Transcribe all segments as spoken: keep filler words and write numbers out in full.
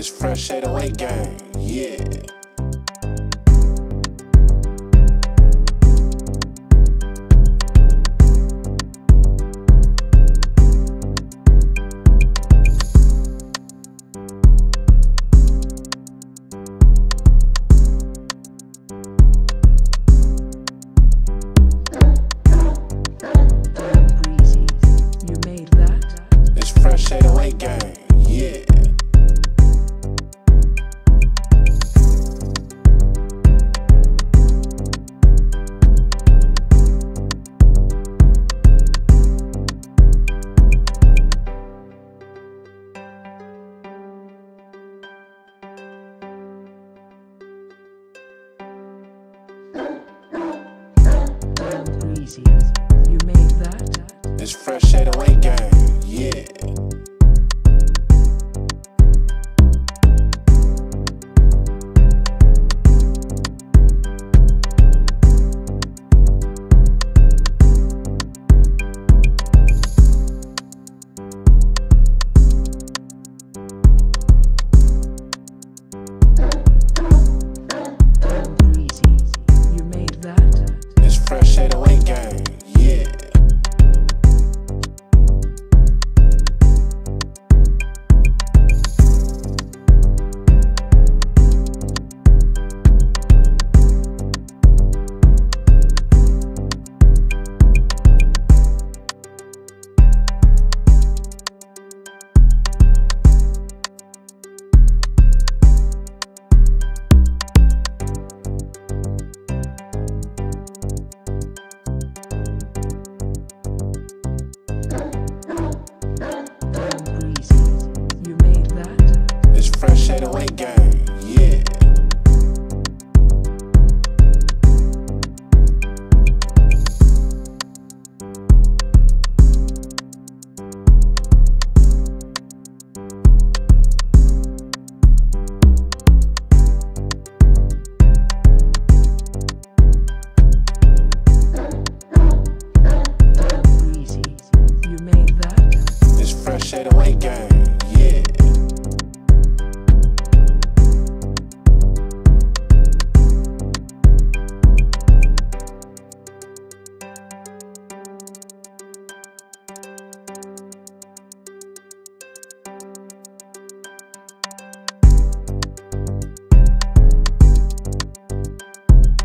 It's Fresh eight oh eight Gang, yeah. eight oh eight Gang, yeah. Easy. You made that? It's Fresh eight oh eight Gang, yeah. Fresh eight oh eight Gang, yeah. Easy, you made that.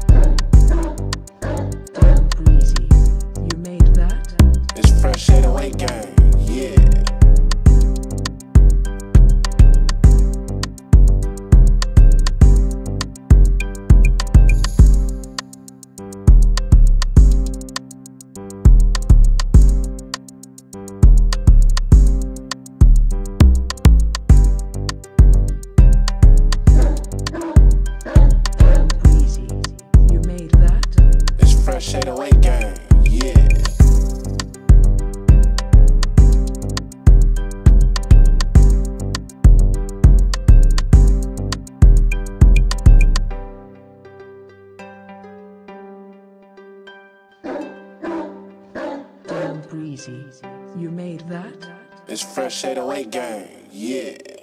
It's Fresh eight oh eight Gang, yeah. eight oh eight Gang, yeah. Easy. You made that. It's Fresh eight oh eight Gang, yeah. Breezy, you made that? It's Fresh eight oh eight Gang, yeah.